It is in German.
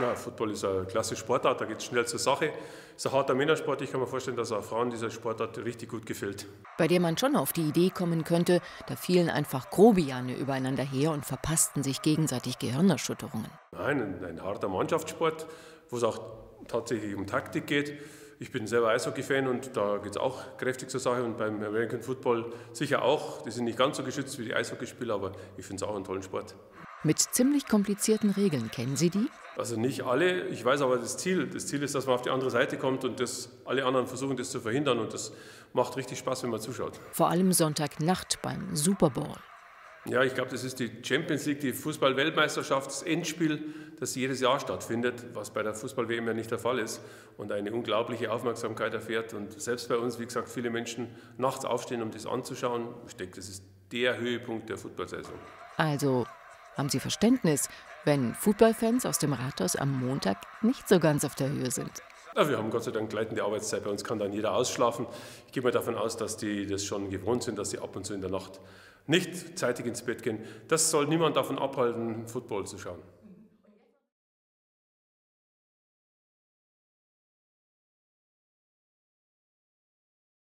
Ja, Football ist eine klasse Sportart, da geht es schnell zur Sache. Es ist ein harter Männersport, ich kann mir vorstellen, dass auch Frauen dieser Sportart richtig gut gefällt. Bei der man schon auf die Idee kommen könnte, da fielen einfach Grobiane übereinander her und verpassten sich gegenseitig Gehirnerschütterungen. Nein, ein harter Mannschaftssport, wo es auch tatsächlich um Taktik geht. Ich bin selber Eishockey-Fan und da geht es auch kräftig zur Sache und beim American Football sicher auch. Die sind nicht ganz so geschützt wie die Eishockeyspieler, aber ich finde es auch einen tollen Sport. Mit ziemlich komplizierten Regeln, kennen Sie die? Also nicht alle, ich weiß aber das Ziel. Das Ziel ist, dass man auf die andere Seite kommt und das, alle anderen versuchen, das zu verhindern. Und das macht richtig Spaß, wenn man zuschaut. Vor allem Sonntagnacht beim Super Bowl. Ja, ich glaube, das ist die Champions League, die Fußball-Weltmeisterschaft, das Endspiel, das jedes Jahr stattfindet, was bei der Fußball-WM ja nicht der Fall ist und eine unglaubliche Aufmerksamkeit erfährt. Und selbst bei uns, wie gesagt, viele Menschen nachts aufstehen, um das anzuschauen. Ich denke, das ist der Höhepunkt der Fußballsaison. Also haben Sie Verständnis, wenn Fußballfans aus dem Rathaus am Montag nicht so ganz auf der Höhe sind? Ja, wir haben Gott sei Dank gleitende Arbeitszeit, bei uns kann dann jeder ausschlafen. Ich gehe mal davon aus, dass die das schon gewohnt sind, dass sie ab und zu in der Nacht nicht zeitig ins Bett gehen. Das soll niemand davon abhalten, Football zu schauen.